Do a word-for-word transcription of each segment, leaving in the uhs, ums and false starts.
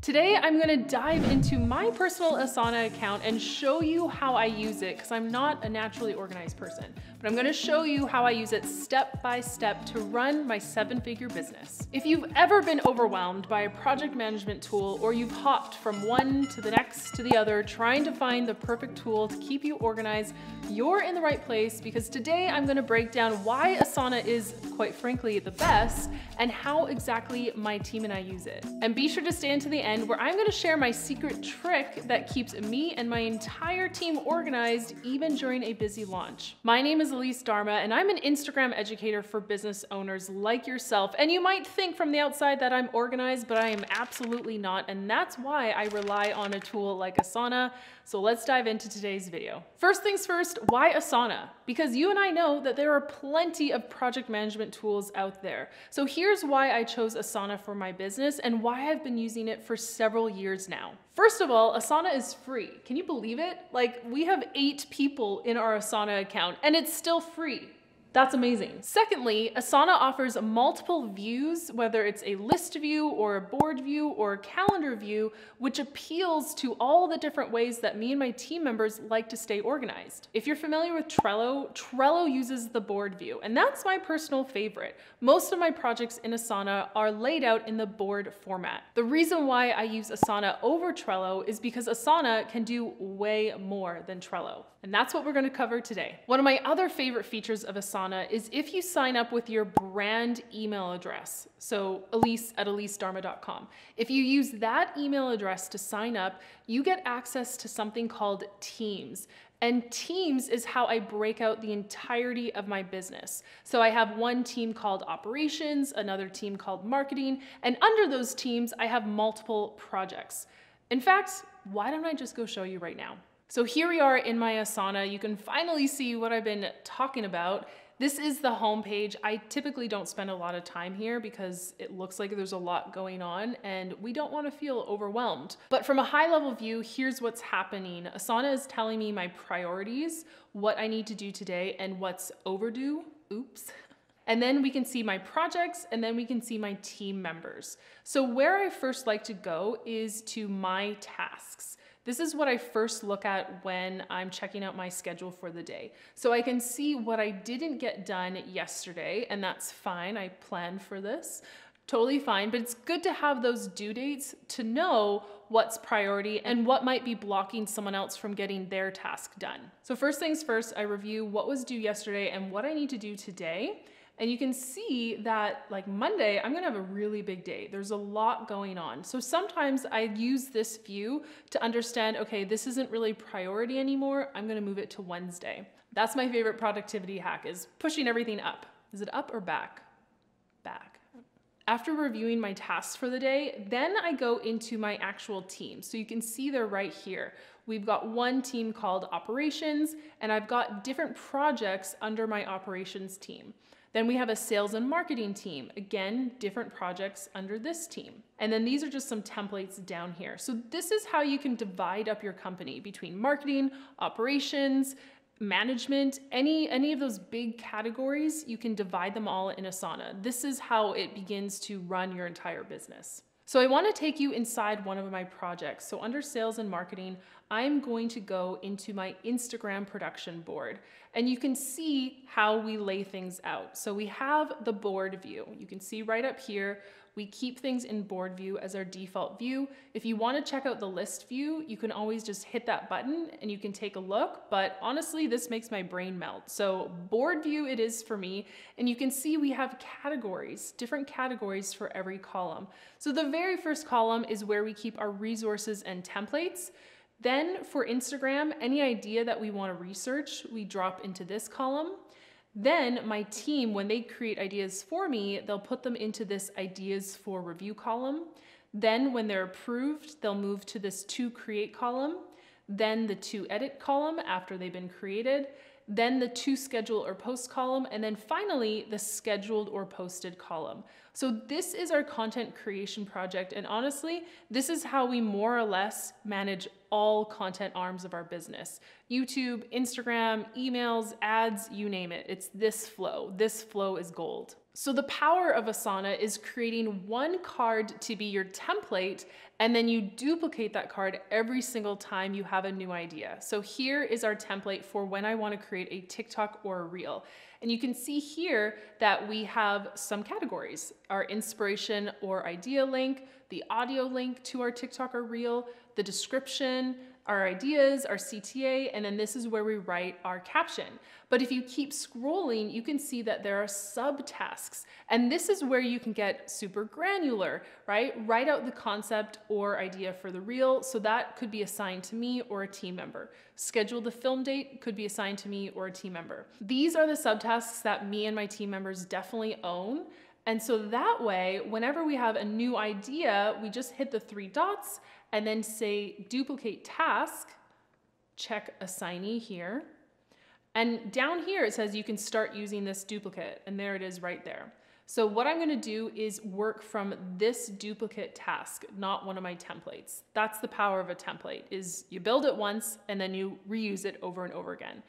Today, I'm gonna dive into my personal Asana account and show you how I use it, because I'm not a naturally organized person, but I'm gonna show you how I use it step by step to run my seven-figure business. If you've ever been overwhelmed by a project management tool, or you've hopped from one to the next to the other, trying to find the perfect tool to keep you organized, you're in the right place, because today I'm gonna break down why Asana is, quite frankly, the best, and how exactly my team and I use it. And be sure to stay until the end, where I'm gonna share my secret trick that keeps me and my entire team organized even during a busy launch. My name is Elise Darma, and I'm an Instagram educator for business owners like yourself. And you might think from the outside that I'm organized, but I am absolutely not. And that's why I rely on a tool like Asana. So let's dive into today's video. First things first, why Asana? Because you and I know that there are plenty of project management tools out there. So here's why I chose Asana for my business and why I've been using it for several years now. First of all, Asana is free. Can you believe it? Like, we have eight people in our Asana account and it's still free. That's amazing. Secondly, Asana offers multiple views, whether it's a list view or a board view or a calendar view, which appeals to all the different ways that me and my team members like to stay organized. If you're familiar with Trello, Trello uses the board view, and that's my personal favorite. Most of my projects in Asana are laid out in the board format. The reason why I use Asana over Trello is because Asana can do way more than Trello. And that's what we're going to cover today. One of my other favorite features of Asana is if you sign up with your brand email address, so elise at elise darma dot com. If you use that email address to sign up, you get access to something called Teams. And Teams is how I break out the entirety of my business. So I have one team called Operations, another team called Marketing, and under those teams, I have multiple projects. In fact, why don't I just go show you right now? So here we are in my Asana. You can finally see what I've been talking about. This is the homepage. I typically don't spend a lot of time here because it looks like there's a lot going on and we don't want to feel overwhelmed. But from a high level view, here's what's happening. Asana is telling me my priorities, what I need to do today, and what's overdue. Oops. And then we can see my projects, and then we can see my team members. So where I first like to go is to my tasks. This is what I first look at when I'm checking out my schedule for the day. So I can see what I didn't get done yesterday, and that's fine. I planned for this, totally fine, but it's good to have those due dates to know what's priority and what might be blocking someone else from getting their task done. So first things first, I review what was due yesterday and what I need to do today. And you can see that, like, Monday, I'm gonna have a really big day. There's a lot going on. So sometimes I use this view to understand, okay, this isn't really priority anymore. I'm gonna move it to Wednesday. That's my favorite productivity hack, is pushing everything up. Is it up or back? Back. After reviewing my tasks for the day, then I go into my actual team. So you can see they're right here. We've got one team called Operations, and I've got different projects under my Operations team. Then we have a Sales and Marketing team. Again, different projects under this team. And then these are just some templates down here. So this is how you can divide up your company between marketing, operations, management, any, any of those big categories. You can divide them all in Asana. This is how it begins to run your entire business. So I want to take you inside one of my projects. So under Sales and Marketing, I'm going to go into my Instagram production board, and you can see how we lay things out. So we have the board view. You can see right up here, we keep things in board view as our default view. If you want to check out the list view, you can always just hit that button and you can take a look. But honestly, this makes my brain melt. So board view it is for me. And you can see we have categories, different categories for every column. So the very first column is where we keep our resources and templates. Then for Instagram, any idea that we want to research, we drop into this column. Then my team, when they create ideas for me, they'll put them into this ideas for review column. Then when they're approved, they'll move to this to create column. Then the to edit column after they've been created. Then the to schedule or post column, and then finally the scheduled or posted column. So this is our content creation project. And honestly, this is how we more or less manage all content arms of our business. YouTube, Instagram, emails, ads, you name it. It's this flow. This flow is gold. So the power of Asana is creating one card to be your template, and then you duplicate that card every single time you have a new idea. So here is our template for when I want to create a TikTok or a reel. And you can see here that we have some categories, our inspiration or idea link, the audio link to our TikTok or reel, the description, our ideas, our C T A, and then this is where we write our caption. But if you keep scrolling, you can see that there are subtasks. And this is where you can get super granular, right? Write out the concept or idea for the reel. So that could be assigned to me or a team member. Schedule the film date could be assigned to me or a team member. These are the subtasks that me and my team members definitely own. And so that way, whenever we have a new idea, we just hit the three dots and then say duplicate task, check assignee here. And down here, it says you can start using this duplicate, and there it is right there. So what I'm gonna do is work from this duplicate task, not one of my templates. That's the power of a template, is you build it once and then you reuse it over and over again.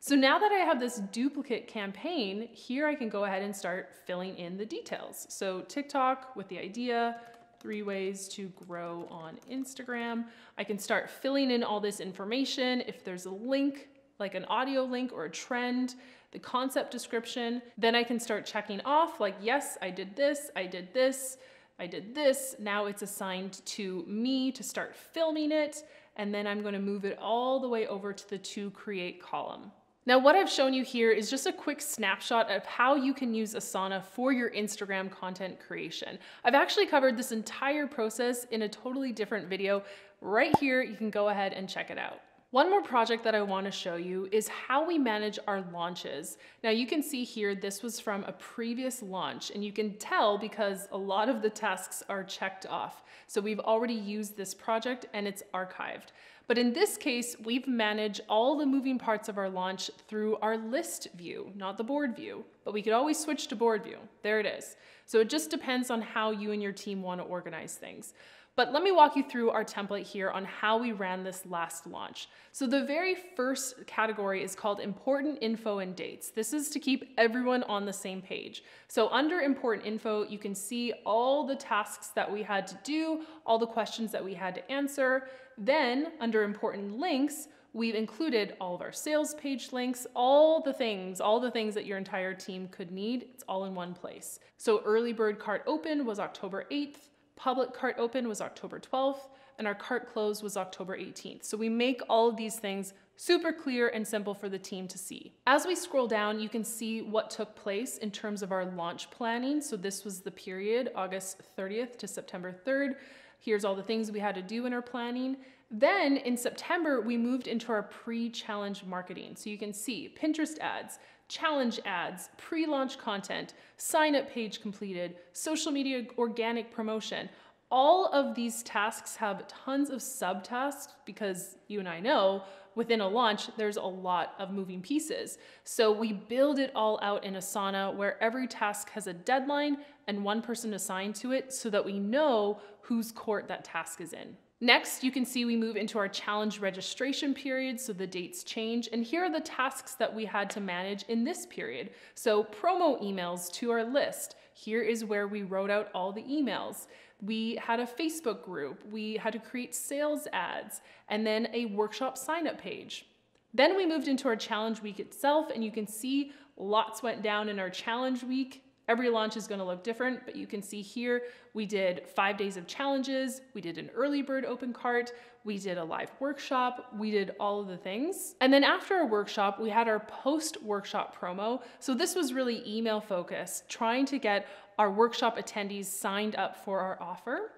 So now that I have this duplicate campaign, here I can go ahead and start filling in the details. So TikTok with the idea, three ways to grow on Instagram. I can start filling in all this information. If there's a link, like an audio link or a trend, the concept description, then I can start checking off like, yes, I did this, I did this, I did this. Now it's assigned to me to start filming it. And then I'm gonna move it all the way over to the to create column. Now, what I've shown you here is just a quick snapshot of how you can use Asana for your Instagram content creation. I've actually covered this entire process in a totally different video. Right here, you can go ahead and check it out. One more project that I want to show you is how we manage our launches. Now you can see here, this was from a previous launch, and you can tell because a lot of the tasks are checked off. So we've already used this project and it's archived. But in this case, we've managed all the moving parts of our launch through our list view, not the board view, but we could always switch to board view. There it is. So it just depends on how you and your team want to organize things. But let me walk you through our template here on how we ran this last launch. So the very first category is called important info and dates. This is to keep everyone on the same page. So under important info, you can see all the tasks that we had to do, all the questions that we had to answer. Then under important links, we've included all of our sales page links, all the things, all the things that your entire team could need. It's all in one place. So early bird cart open was October eighth. Public cart open was October twelfth, and our cart close was October eighteenth. So we make all of these things super clear and simple for the team to see. As we scroll down, you can see what took place in terms of our launch planning. So this was the period August thirtieth to September third. Here's all the things we had to do in our planning. Then in September, we moved into our pre-challenge marketing. So you can see Pinterest ads, challenge ads, pre-launch content, sign-up page completed, social media organic promotion. All of these tasks have tons of subtasks because you and I know within a launch, there's a lot of moving pieces. So we build it all out in Asana where every task has a deadline and one person assigned to it so that we know whose court that task is in. Next, you can see we move into our challenge registration period, so the dates change, and here are the tasks that we had to manage in this period. So promo emails to our list. Here is where we wrote out all the emails. We had a Facebook group. We had to create sales ads, and then a workshop sign-up page. Then we moved into our challenge week itself, and you can see lots went down in our challenge week. Every launch is gonna look different, but you can see here, we did five days of challenges, we did an early bird open cart, we did a live workshop, we did all of the things. And then after our workshop, we had our post-workshop promo. So this was really email focused, trying to get our workshop attendees signed up for our offer.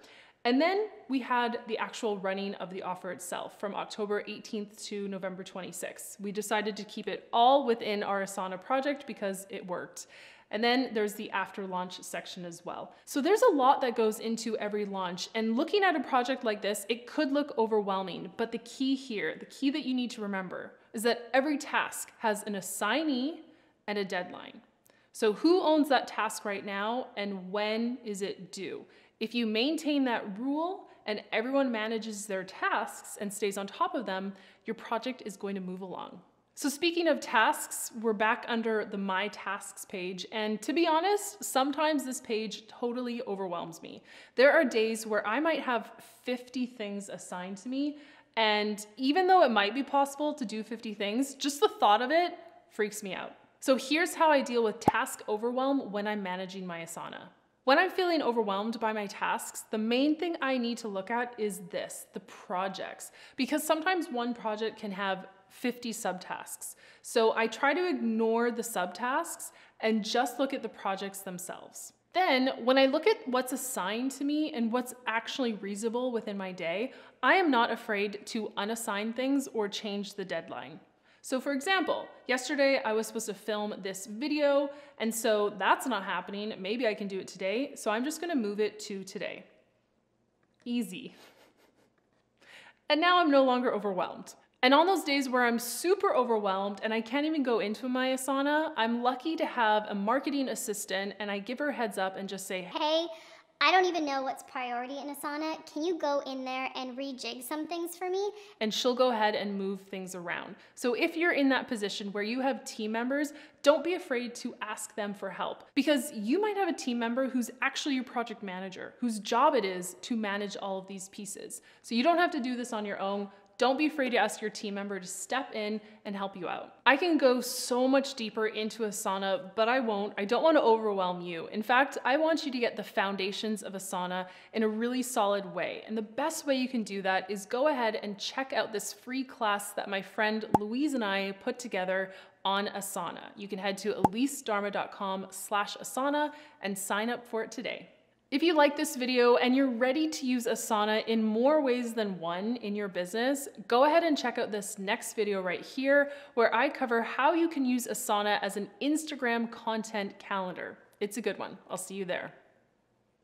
And then we had the actual running of the offer itself from October eighteenth to November twenty-sixth. We decided to keep it all within our Asana project because it worked. And then there's the after launch section as well. So there's a lot that goes into every launch, and looking at a project like this, it could look overwhelming, but the key here, the key that you need to remember is that every task has an assignee and a deadline. So who owns that task right now and when is it due? If you maintain that rule and everyone manages their tasks and stays on top of them, your project is going to move along. So speaking of tasks, we're back under the My Tasks page. And to be honest, sometimes this page totally overwhelms me. There are days where I might have fifty things assigned to me. And even though it might be possible to do fifty things, just the thought of it freaks me out. So here's how I deal with task overwhelm when I'm managing my Asana. When I'm feeling overwhelmed by my tasks, the main thing I need to look at is this, the projects, because sometimes one project can have fifty subtasks. So I try to ignore the subtasks and just look at the projects themselves. Then when I look at what's assigned to me and what's actually reasonable within my day, I am not afraid to unassign things or change the deadline. So for example, yesterday I was supposed to film this video, and so that's not happening. Maybe I can do it today. So I'm just gonna move it to today. Easy. And now I'm no longer overwhelmed. And on those days where I'm super overwhelmed and I can't even go into my Asana, I'm lucky to have a marketing assistant, and I give her a heads up and just say, hey, I don't even know what's priority in Asana. Can you go in there and rejig some things for me? And she'll go ahead and move things around. So if you're in that position where you have team members, don't be afraid to ask them for help, because you might have a team member who's actually your project manager, whose job it is to manage all of these pieces. So you don't have to do this on your own. Don't be afraid to ask your team member to step in and help you out. I can go so much deeper into Asana, but I won't. I don't want to overwhelm you. In fact, I want you to get the foundations of Asana in a really solid way. And the best way you can do that is go ahead and check out this free class that my friend Louise and I put together on Asana. You can head to elise darma dot com slash Asana and sign up for it today. If you like this video and you're ready to use Asana in more ways than one in your business, go ahead and check out this next video right here, where I cover how you can use Asana as an Instagram content calendar. It's a good one. I'll see you there.